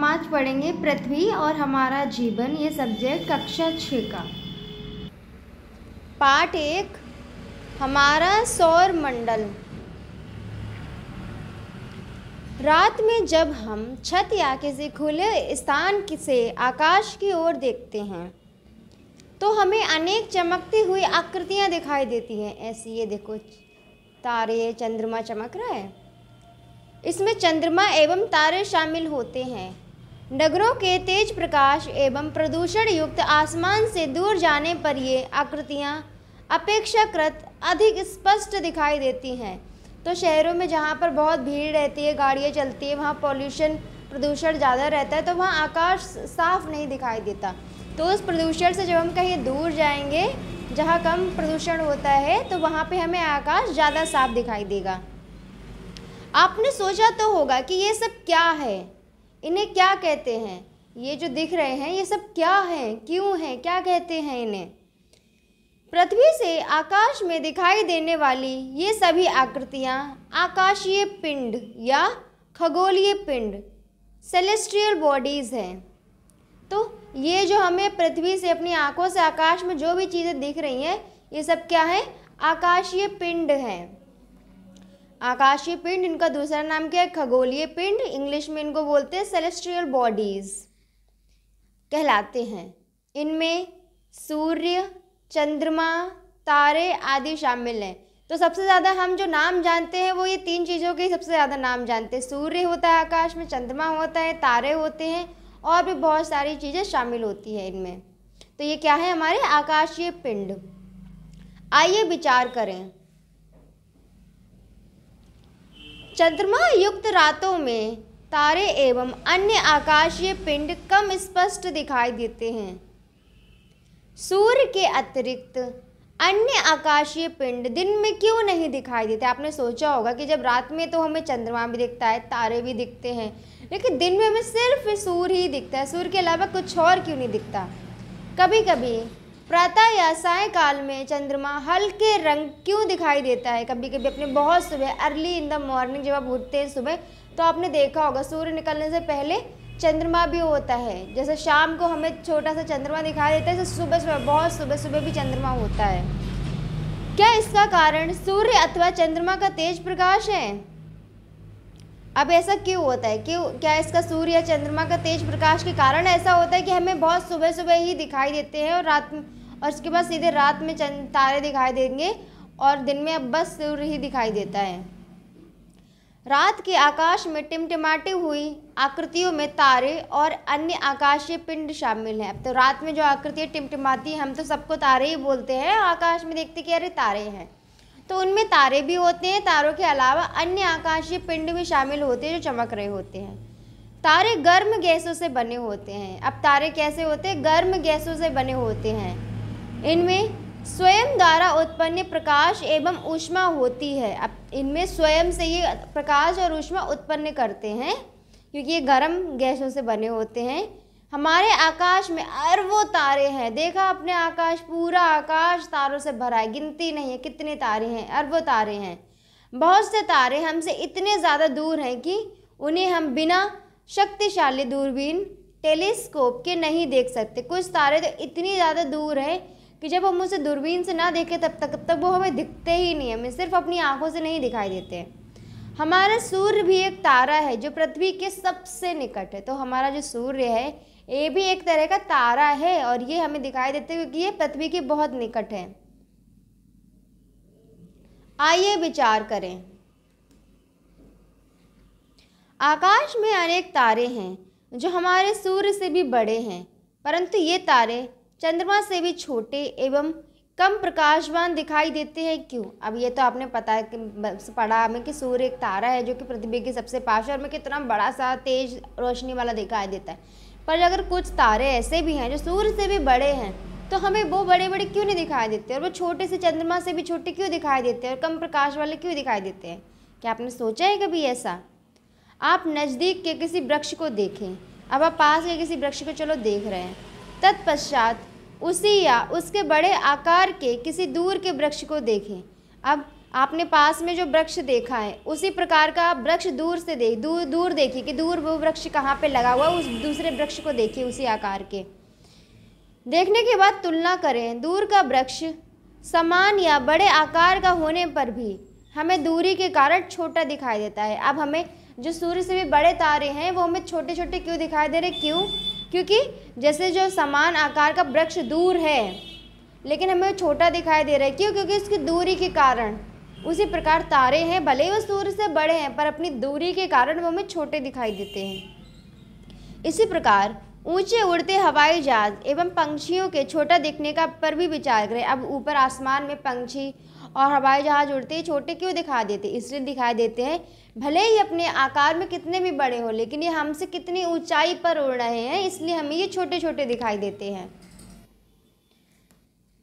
हम आज पढ़ेंगे पृथ्वी और हमारा जीवन, ये सब्जेक्ट कक्षा 6 का। पाठ 1, हमारा सौरमंडल। रात में जब हम छत या किसी खुले स्थान से आकाश की ओर देखते हैं तो हमें अनेक चमकती हुई आकृतियां दिखाई देती हैं। ऐसी ये देखो, तारे, चंद्रमा चमक रहा है। इसमें चंद्रमा एवं तारे शामिल होते हैं। नगरों के तेज प्रकाश एवं प्रदूषण युक्त आसमान से दूर जाने पर ये आकृतियाँ अपेक्षाकृत अधिक स्पष्ट दिखाई देती हैं। तो शहरों में जहाँ पर बहुत भीड़ रहती है, गाड़ियाँ चलती है, वहाँ प्रदूषण ज़्यादा रहता है, तो वहाँ आकाश साफ नहीं दिखाई देता। तो उस प्रदूषण से जब हम कहीं दूर जाएंगे जहाँ कम प्रदूषण होता है तो वहाँ पे हमें आकाश ज़्यादा साफ दिखाई देगा। आपने सोचा तो होगा कि ये सब क्या है, इन्हें क्या कहते हैं, ये जो दिख रहे हैं ये सब क्या है, क्यों है, क्या कहते हैं इन्हें। पृथ्वी से आकाश में दिखाई देने वाली ये सभी आकृतियाँ आकाशीय पिंड या खगोलीय पिंड, सेलेस्ट्रियल बॉडीज़ हैं। तो ये जो हमें पृथ्वी से, अपनी आंखों से आकाश में जो भी चीज़ें दिख रही हैं, ये सब क्या है, आकाशीय पिंड हैं। आकाशीय पिंड, इनका दूसरा नाम क्या है, खगोलीय पिंड। इंग्लिश में इनको बोलते हैं सेलेस्ट्रियल बॉडीज़ कहलाते हैं। इनमें सूर्य, चंद्रमा, तारे आदि शामिल हैं। तो सबसे ज़्यादा हम जो नाम जानते हैं वो ये तीन चीज़ों के सबसे ज़्यादा नाम जानते हैं। सूर्य होता है आकाश में, चंद्रमा होता है, तारे होते हैं, और भी बहुत सारी चीज़ें शामिल होती है इनमें। तो ये क्या है, हमारे आकाशीय पिंड। आइए विचार करें। चंद्रमा युक्त रातों में तारे एवं अन्य आकाशीय पिंड कम स्पष्ट दिखाई देते हैं। सूर्य के अतिरिक्त अन्य आकाशीय पिंड दिन में क्यों नहीं दिखाई देते। आपने सोचा होगा कि जब रात में तो हमें चंद्रमा भी दिखता है, तारे भी दिखते हैं, लेकिन दिन में हमें सिर्फ सूर्य ही दिखता है, सूर्य के अलावा कुछ और क्यों नहीं दिखता। कभी कभी प्रातः या सायंकाल में चंद्रमा हल्के रंग क्यों दिखाई देता है। कभी कभी अपने बहुत सुबह, अर्ली इन द मॉर्निंग, जब आप उठते हैं सुबह, तो आपने देखा होगा सूर्य निकलने से पहले चंद्रमा भी होता है। जैसे शाम को हमें छोटा सा चंद्रमा दिखाई देता है, जैसे बहुत सुबह भी चंद्रमा होता है। क्या इसका कारण सूर्य अथवा चंद्रमा का तेज प्रकाश है। अब ऐसा क्यों होता है, क्या इसका सूर्य या चंद्रमा का तेज प्रकाश के कारण ऐसा होता है कि हमें बहुत सुबह सुबह ही दिखाई देते हैं और रात में, और उसके बाद सीधे रात में तारे दिखाई देंगे और दिन में अब बस सूर्य ही दिखाई देता है। रात के आकाश में टिमटिमाती हुई आकृतियों में तारे और अन्य आकाशीय पिंड शामिल हैं। अब तो रात में जो आकृतियाँ टिमटिमाती हैं, हम तो सबको तारे ही बोलते हैं, आकाश में देखते कि अरे तारे हैं, तो उनमें तारे भी होते हैं। तारों के अलावा अन्य आकाशीय पिंड भी शामिल होते हैं जो चमक रहे होते हैं। तारे गर्म गैसों से बने होते हैं। अब तारे कैसे होते हैं, गर्म गैसों से बने होते हैं। इनमें स्वयं द्वारा उत्पन्न प्रकाश एवं ऊष्मा होती है। अब इनमें स्वयं से ये प्रकाश और ऊष्मा उत्पन्न करते हैं क्योंकि ये गर्म गैसों से बने होते हैं। हमारे आकाश में अरबों तारे हैं। देखा अपने आकाश, पूरा आकाश तारों से भरा है, गिनती नहीं है कितने तारे हैं, अरबों तारे हैं। बहुत से तारे हमसे इतने ज़्यादा दूर हैं कि उन्हें हम बिना शक्तिशाली दूरबीन, टेलीस्कोप के नहीं देख सकते। कुछ तारे तो इतनी ज़्यादा दूर हैं कि जब हम उसे दूरबीन से ना देखें तब तक वो हमें दिखते ही नहीं है, हमें सिर्फ अपनी आंखों से नहीं दिखाई देते। हमारा सूर्य भी एक तारा है जो पृथ्वी के सबसे निकट है। तो हमारा जो सूर्य है ये भी एक तरह का तारा है और ये हमें दिखाई देते हैं क्योंकि ये पृथ्वी के बहुत निकट है। आइए विचार करें। आकाश में अनेक तारे हैं जो हमारे सूर्य से भी बड़े हैं, परंतु ये तारे चंद्रमा से भी छोटे एवं कम प्रकाशवान दिखाई देते हैं, क्यों। अब ये तो आपने पढ़ा हमें कि सूर्य एक तारा है जो कि पृथ्वी के सबसे पास है और हमें कितना बड़ा सा तेज रोशनी वाला दिखाई देता है। पर अगर कुछ तारे ऐसे भी हैं जो सूर्य से भी बड़े हैं तो हमें वो बड़े बड़े क्यों नहीं दिखाई देते, और वो छोटे से, चंद्रमा से भी छोटे क्यों दिखाई देते हैं, और कम प्रकाश वाले क्यों दिखाई देते हैं। क्या आपने सोचा है कभी ऐसा। आप नज़दीक के किसी वृक्ष को देखें। अब आप पास के किसी वृक्ष को चलो देख रहे हैं, तत्पश्चात उसी या उसके बड़े आकार के किसी दूर के वृक्ष को देखें। अब आपने पास में जो वृक्ष देखा है उसी प्रकार का आप वृक्ष दूर से दूर देखिए कि दूर वो वृक्ष कहाँ पे लगा हुआ, उस दूसरे वृक्ष को देखिए उसी आकार के। देखने के बाद तुलना करें। दूर का वृक्ष समान या बड़े आकार का होने पर भी हमें दूरी के कारण छोटा दिखाई देता है। अब हमें जो सूर्य से भी बड़े तारे हैं वो हमें छोटे छोटे क्यों दिखाई दे रहे, क्योंकि जैसे जो समान आकार का वृक्ष दूर है लेकिन हमें छोटा दिखाई दे रहा है, क्योंकि इसकी दूरी के कारण। उसी प्रकार तारे हैं, भले ही वो सूर्य से बड़े हैं पर अपनी दूरी के कारण वो हमें छोटे दिखाई देते हैं। इसी प्रकार ऊंचे उड़ते हवाई जहाज एवं पंछियों के छोटा दिखने का पर भी विचार करें। अब ऊपर आसमान में पंछी और हवाई जहाज उड़ते ही छोटे क्यों दिखा देते, इसलिए दिखाई देते हैं भले ही अपने आकार में कितने भी बड़े हों, लेकिन ये हमसे कितनी ऊंचाई पर उड़ रहे हैं इसलिए हमें ये छोटे छोटे दिखाई देते हैं।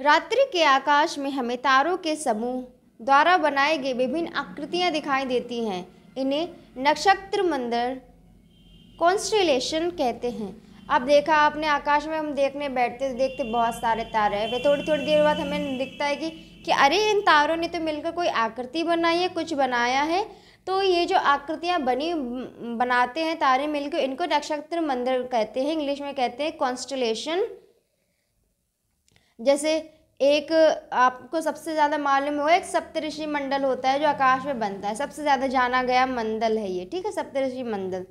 रात्रि के आकाश में हमें तारों के समूह द्वारा बनाए गए विभिन्न आकृतियाँ दिखाई देती हैं। इन्हें नक्षत्र मंडल कॉन्स्टेलेशन कहते हैं। अब देखा आपने आकाश में हम देखने बैठते देखते बहुत सारे तारे हैं, वे थोड़ी थोड़ी देर बाद हमें दिखता है कि अरे इन तारों ने तो मिलकर कोई आकृति बनाई है, कुछ बनाया है। तो ये जो आकृतियाँ बनाते हैं तारे मिलकर, इनको नक्षत्र मंडल कहते हैं, इंग्लिश में कहते हैं कॉन्स्टेलेशन। जैसे एक आपको सबसे ज़्यादा मालूम होगा एक सप्तऋषि मंडल होता है जो आकाश में बनता है, सबसे ज़्यादा जाना गया मंडल है ये, ठीक है, सप्तऋषि मंडल।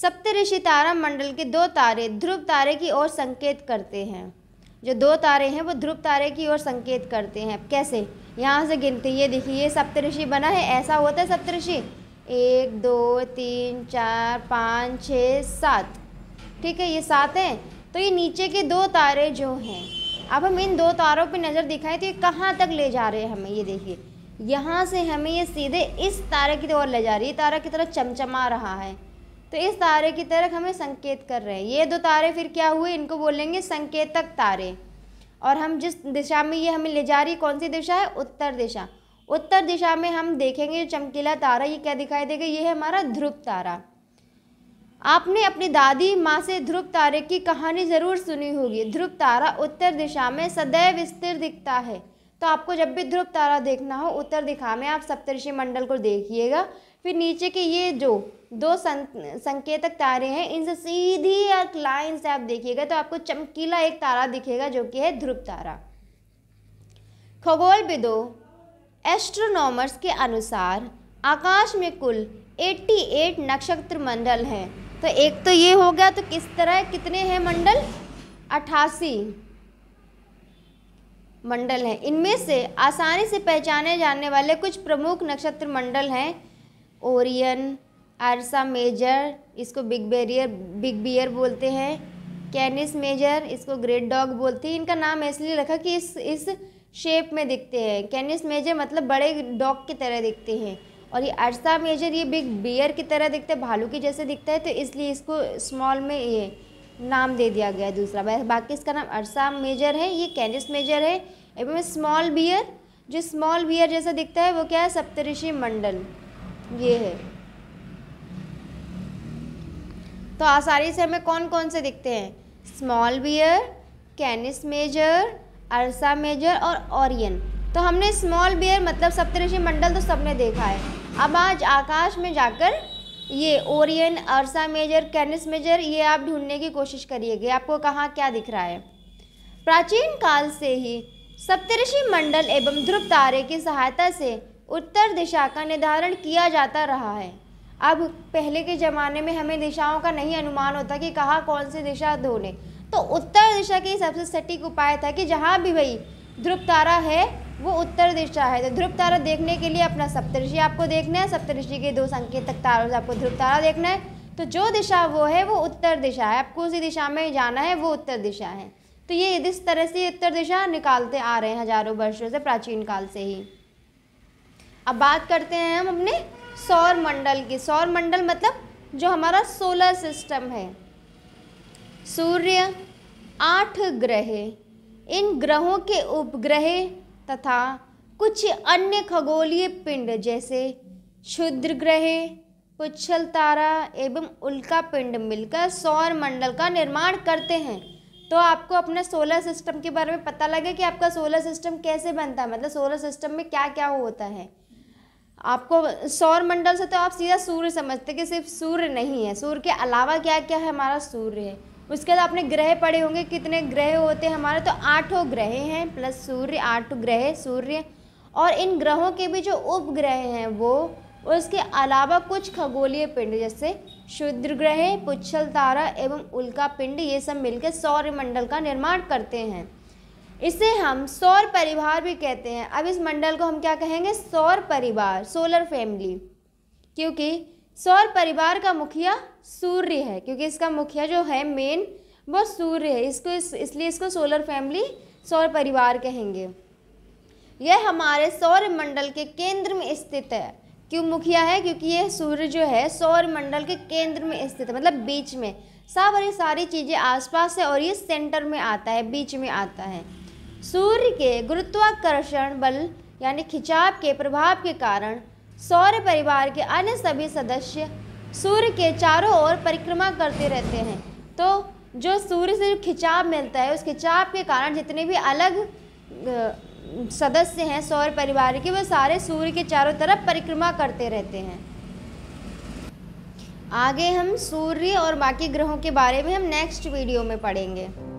सप्तऋषि तारा मंडल के दो तारे ध्रुव तारे की ओर संकेत करते हैं। जो दो तारे हैं वो ध्रुव तारे की ओर संकेत करते हैं। कैसे, यहाँ से गिनते, ये देखिए ये सप्तऋषि बना है, ऐसा होता है सप्तऋषि, 1 2 3 4 5 6 7, ठीक है, ये 7 हैं। तो ये नीचे के दो तारे जो हैं, अब हम इन दो तारों पे नज़र दिखाएं तो ये कहाँ तक ले जा रहे हैं हमें, ये देखिए यहाँ से हमें ये सीधे इस तारे की ओर ले जा रही है, तारा की तरफ चमचमा रहा है, तो इस तारे की तरफ हमें संकेत कर रहे हैं। ये दो तारे फिर क्या हुए, इनको बोलेंगे संकेतक तारे। और हम जिस दिशा में ये हमें ले जा रही है कौन सी दिशा है, उत्तर दिशा। उत्तर दिशा में हम देखेंगे चमकीला तारा, ये क्या दिखाई देगा, ये है हमारा ध्रुव तारा। आपने अपनी दादी माँ से ध्रुव तारे की कहानी ज़रूर सुनी होगी। ध्रुव तारा उत्तर दिशा में सदैव स्थिर दिखता है। तो आपको जब भी ध्रुव तारा देखना हो उत्तर दिशा में आप सप्तऋषि मंडल को देखिएगा। फिर नीचे के ये जो दो संकेतक तारे हैं इनसे सीधी एक लाइन से आप देखिएगा तो आपको चमकीला एक तारा दिखेगा जो कि है ध्रुव तारा। खगोलविदों एस्ट्रोनॉमर्स के अनुसार आकाश में कुल 88 नक्षत्र मंडल हैं। तो एक तो ये हो गया, तो किस तरह कितने हैं मंडल, 88 मंडल हैं। इनमें से आसानी से पहचाने जाने वाले कुछ प्रमुख नक्षत्र मंडल हैं ओरियन, अर्सा मेजर, इसको बिग बियर बोलते हैं, कैनिस मेजर, इसको ग्रेट डॉग बोलते हैं। इनका नाम इसलिए रखा कि इस शेप में दिखते हैं। कैनिस मेजर मतलब बड़े डॉग की तरह दिखते हैं, और ये अर्सा मेजर ये बिग बियर की तरह दिखता है, भालू के जैसे दिखता है, तो इसलिए इसको स्मॉल में ये नाम दे दिया गया है दूसरा। बाकी इसका नाम अर्सा मेजर है, ये कैनिस मेजर है। एवं स्मॉल बियर, जो स्मॉल बियर जैसा दिखता है वो क्या है, सप्तऋषि मंडल, ये है। तो आसानी से हमें कौन कौन से दिखते हैं, small bear, Canis Major, Ursa Major और ओरियन। तो हमने स्मॉल बियर मतलब सप्तऋषि मंडल तो सबने देखा है। अब आज आकाश में जाकर ये Orion, Ursa Major, Canis Major ये आप ढूंढने की कोशिश करिएगा आपको कहाँ क्या दिख रहा है। प्राचीन काल से ही सप्तऋषि मंडल एवं ध्रुव तारे की सहायता से उत्तर दिशा का निर्धारण किया जाता रहा है। अब पहले के ज़माने में हमें दिशाओं का नहीं अनुमान होता कि कहाँ कौन सी दिशा ढूंढे, तो उत्तर दिशा के सबसे सटीक उपाय था कि जहाँ भी भाई ध्रुव तारा है वो उत्तर दिशा है। तो ध्रुव तारा देखने के लिए अपना सप्तऋषि आपको देखना है, सप्तऋषि के दो संकेतक तारों से आपको ध्रुव तारा देखना है। तो जो दिशा वो है वो उत्तर दिशा है, आपको उसी दिशा में जाना है, वो उत्तर दिशा है। तो ये इस तरह से उत्तर दिशा निकालते आ रहे हैं हजारों वर्षों से, प्राचीन काल से ही। अब बात करते हैं हम अपने सौर मंडल की। सौर मंडल मतलब जो हमारा सोलर सिस्टम है, सूर्य, 8 ग्रह, इन ग्रहों के उपग्रह तथा कुछ अन्य खगोलीय पिंड जैसे क्षुद्र ग्रह, पुच्छल तारा एवं उल्का पिंड मिलकर सौर मंडल का निर्माण करते हैं। तो आपको अपने सोलर सिस्टम के बारे में पता लगे कि आपका सोलर सिस्टम कैसे बनता है, मतलब सोलर सिस्टम में क्या क्या होता है। आपको सौरमंडल से तो आप सीधा सूर्य समझते कि सिर्फ सूर्य नहीं है, सूर्य के अलावा क्या क्या है हमारा सूर्य है। उसके बाद आपने ग्रह पढ़े होंगे, कितने ग्रह होते हैं हमारे, तो 8 ग्रह हैं प्लस सूर्य, 8 ग्रह सूर्य। और इन ग्रहों के भी जो उपग्रह हैं वो, उसके अलावा कुछ खगोलीय पिंड जैसे क्षुद्र ग्रह, पुच्छल तारा एवं उल्का पिंड, ये सब मिलकर सौरमंडल का निर्माण करते हैं। इसे हम सौर परिवार भी कहते हैं। अब इस मंडल को हम क्या कहेंगे, सौर परिवार, सोलर फैमिली, क्योंकि सौर परिवार का मुखिया सूर्य है, क्योंकि इसका मुखिया जो है मेन वो सूर्य है, इसलिए इसको सोलर फैमिली, सौर परिवार कहेंगे। यह हमारे सौर मंडल के केंद्र में स्थित है। क्यों मुखिया है, क्योंकि यह सूर्य जो है सौर मंडल के केंद्र में स्थित है, मतलब बीच में, सारी चीज़ें आसपास है और ये सेंटर में आता है, बीच में आता है। सूर्य के गुरुत्वाकर्षण बल यानी खिंचाव के प्रभाव के कारण सौर परिवार के अन्य सभी सदस्य सूर्य के चारों ओर परिक्रमा करते रहते हैं। तो जो सूर्य से जो खिंचाव मिलता है, उस खिंचाव के कारण जितने भी अलग सदस्य हैं सौर परिवार के, वे सारे सूर्य के चारों तरफ परिक्रमा करते रहते हैं। आगे हम सूर्य और बाकी ग्रहों के बारे में हम नेक्स्ट वीडियो में पढ़ेंगे।